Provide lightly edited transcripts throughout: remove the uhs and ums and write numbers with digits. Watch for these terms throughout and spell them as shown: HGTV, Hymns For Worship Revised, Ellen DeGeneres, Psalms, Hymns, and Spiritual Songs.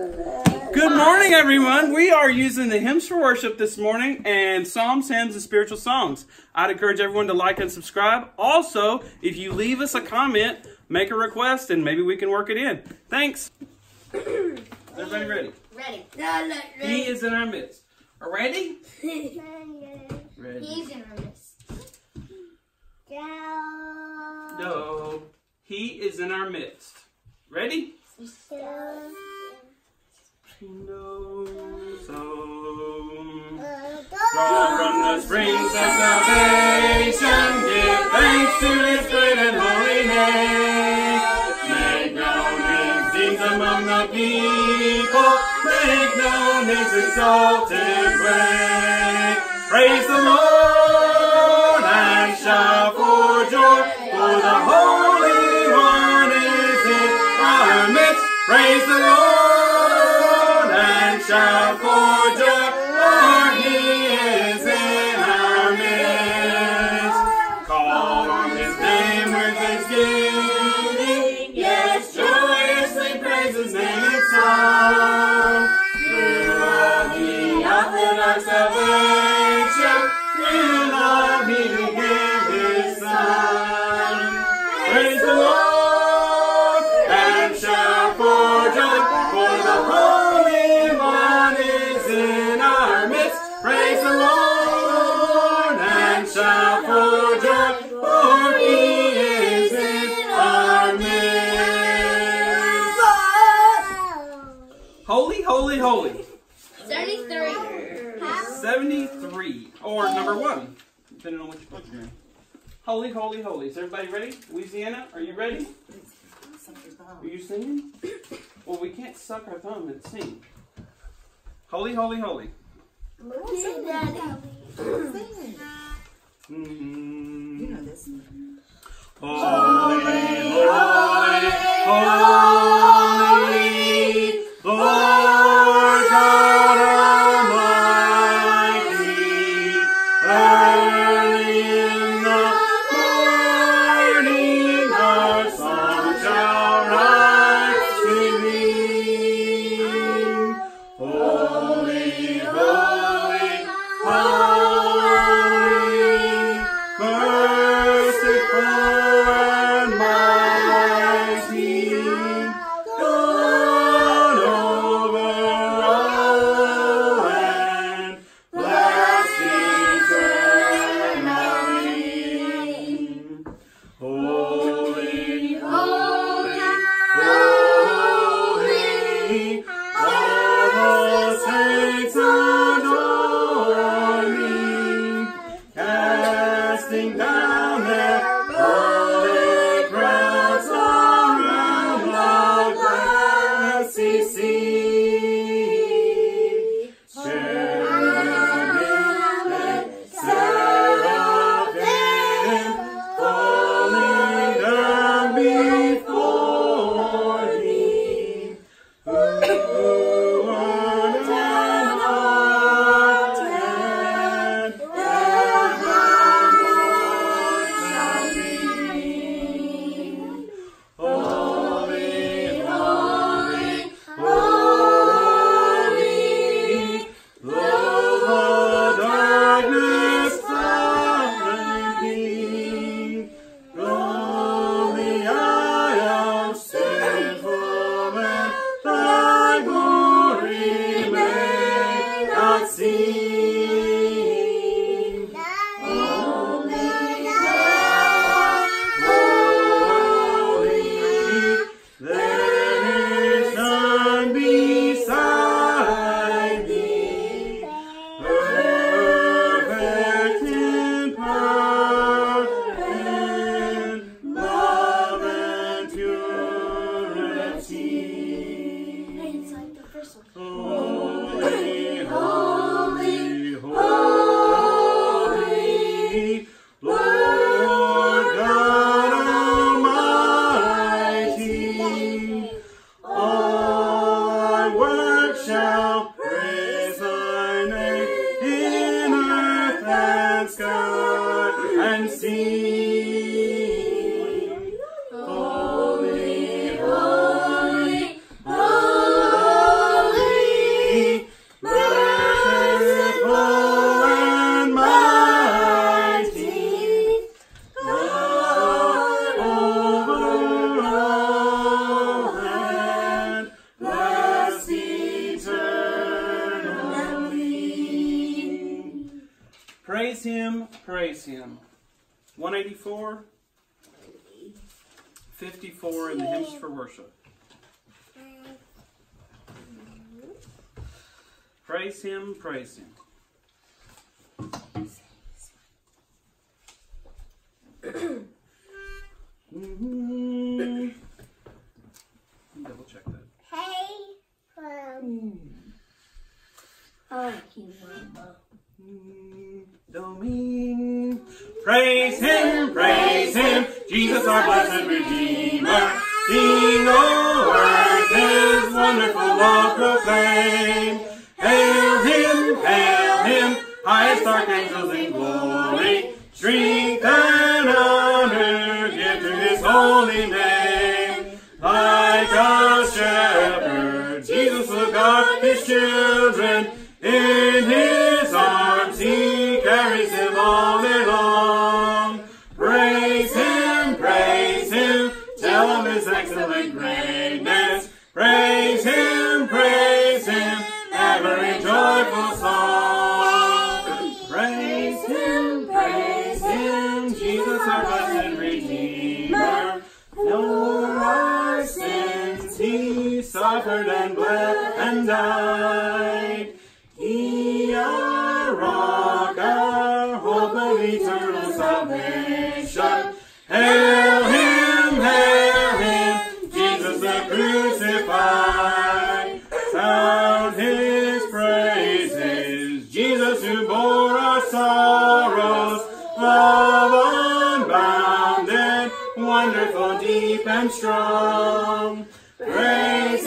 Good morning, everyone. We are using the Hymns for Worship this morning and Psalms, Hymns, and Spiritual Songs. I'd encourage everyone to like and subscribe. Also, if you leave us a comment, make a request, and maybe we can work it in. Thanks. Is everybody ready? Ready. No, ready. He is in our midst. Are ready? Ready. He's in our midst. No. He is in our midst. Ready? No. She knows all. Draw from the springs of salvation, give thanks to His great and holy name. Make known His deeds among the people, make known His exalted way. Praise the Lord and shout for joy, for the Holy One is in our midst. Praise the Lord. Shout for joy, for He is in our midst. Call on His name with thanksgiving, yes, joyously praise His name in song. You are the author of salvation, you love me to give His Son. Praise the Lord and shout for joy, for the Holy in our midst. Praise the Lord and shout for joy, for He is in our midst. Holy, holy, holy. 73. 73, or number 1, depending on which book you're in. Holy, holy, holy. Is everybody ready? Louisiana, are you ready? Are you singing? Well, we can't suck our thumb and sing. Holy, holy, holy. Sing that. You know this. Holy, holy, holy, Lord God Almighty. Early in the morning our song shall rise to Thee. Holy, merciful and mighty. Him, praise Him. 184, 54 in the Hymns for Worship. Praise Him, praise Him. Double check that. Hey, Domine. Praise Him, praise Him, Jesus our blessed Redeemer. Sing, O earth, His wonderful love proclaim. Hail Him, highest archangels in glory. Strength and honor give to His holy name. Like a shepherd, Jesus took up His children. In His arms He carries him all day long. Praise Him, tell Him His excellent greatness. Praise Him, ever in joyful song. Praise Him, Jesus our blessed Redeemer. For our sins He suffered and bled and died. He, our rock, our hope of eternal salvation. Hail Him, Jesus the crucified. Sound His praises, Jesus who bore our sorrows. Love unbounded, wonderful, deep and strong. Praise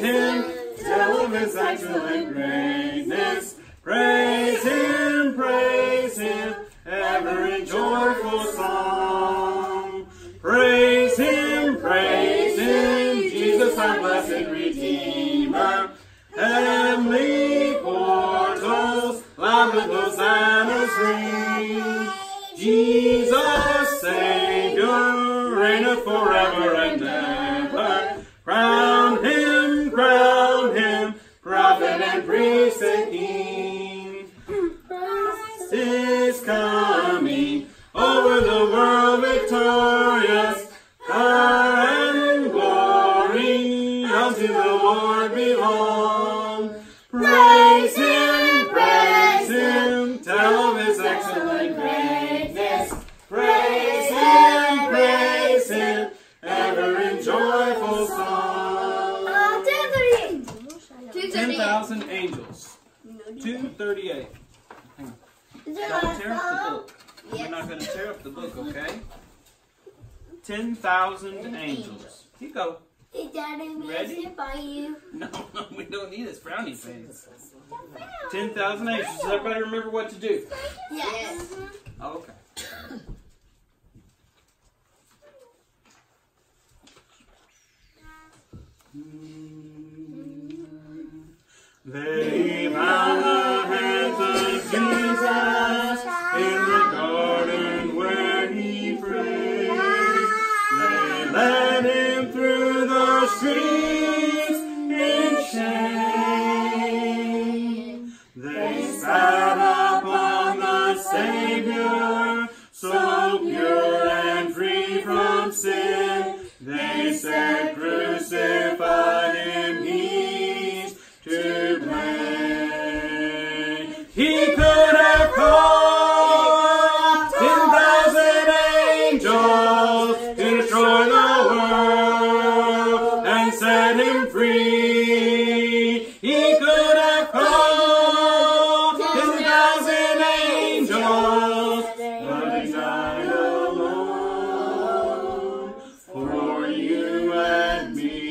Him, tell Him His excellent greatness. Praise Him, ever in joyful song. Praise Him, Jesus our blessed Redeemer. Heavenly portals, loud with hosannas ring. Jesus, Savior, reigneth forever and ever. Crown Him, prophet and priest and king. Christ is coming, over the world victorious. Power and glory unto the Lord belong. Praise Him, tell Him His excellent greatness. Praise Him, ever in joyful song. 10,000 angels. 238. Hang on. Don't tear up the book. We're not going to tear up the book, okay? 10,000 angels. Here you go. Is Daddy music by you? No, no, we don't need this frowny face. 10,000 angels. Does everybody remember what to do? Yes. Oh, okay. They bow the hands of Jesus in the garden where He prays. They led Him through the streets in shame. They spat upon the Savior, so pure and free from sin. They said, "Crucify Him, He's to blame." He could have called 10,000 angels to destroy the world and set Him free. He could have called 10,000 angels, but He died alone for you and me.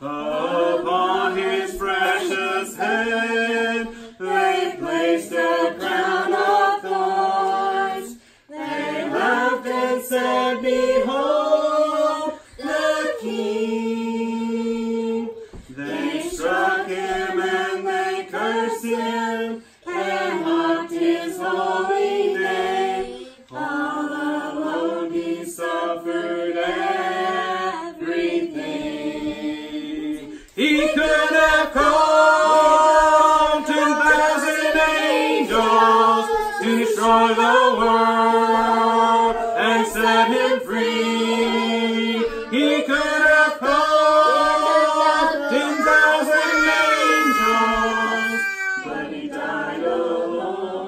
Upon His precious head, they placed a crown of thorns. They laughed and said, "Behold the King." They struck Him and they cursed Him and mocked His holy name. All alone He suffered everything. He could have called 10,000 angels set him free. He could have called 10,000 angels, but he died alone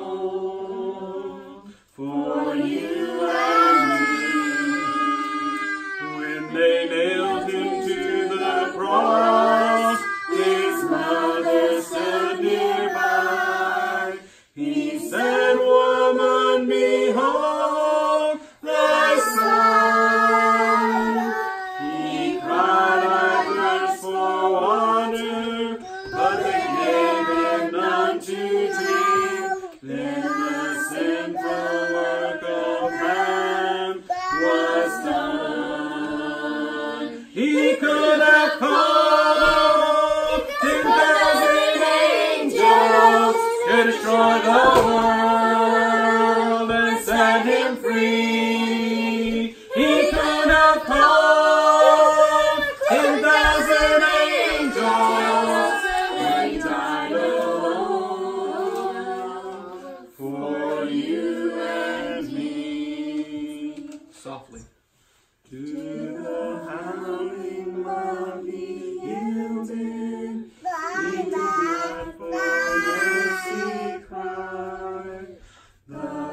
for you and me. When they nailed him to the cross, his mother stood nearby. He said, "Woman, behold, destroy the world and set him free." He could have called 10,000 angels, and he died alone for you and me. Softly. To the howling mob he yielded.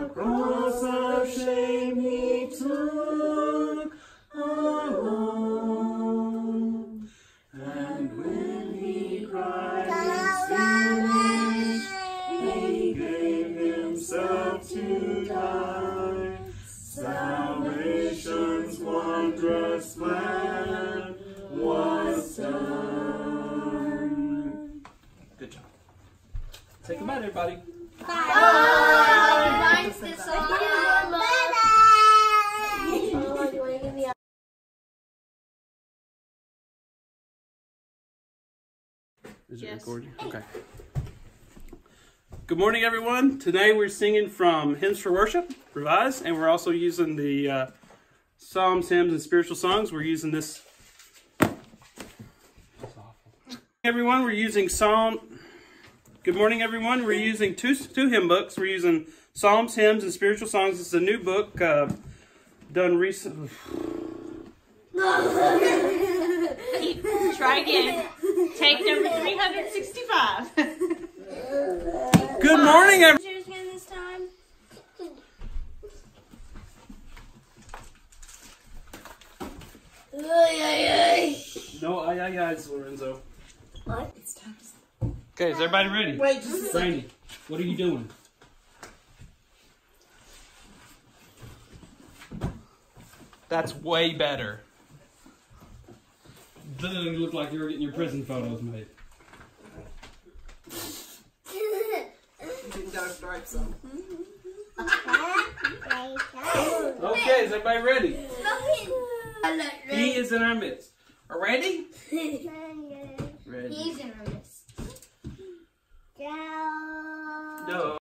The cross of shame he took alone, and when he cried, "It's finished," he gave himself to die. Salvation's wondrous plan was done. Good job. Take them out, everybody. Bye. Bye. Is it recording? Okay. Good morning, everyone. Today we're singing from Hymns for Worship Revised, and we're also using the Psalms, Hymns, and Spiritual Songs. We're using this. Everyone, we're using Psalm. Good morning, everyone. We're using two hymn books. We're using Psalms, Hymns, and Spiritual Songs. It's a new book done recently. Try again. Take number 365. Good morning, everyone. No, ayayay's, Lorenzo. What? It's time to. Okay, is everybody ready? Wait, just a second. Brandy, what are you doing? That's way better. Doesn't look like you're getting your prison photos made. Okay, is everybody ready? He is in our midst. Are ready?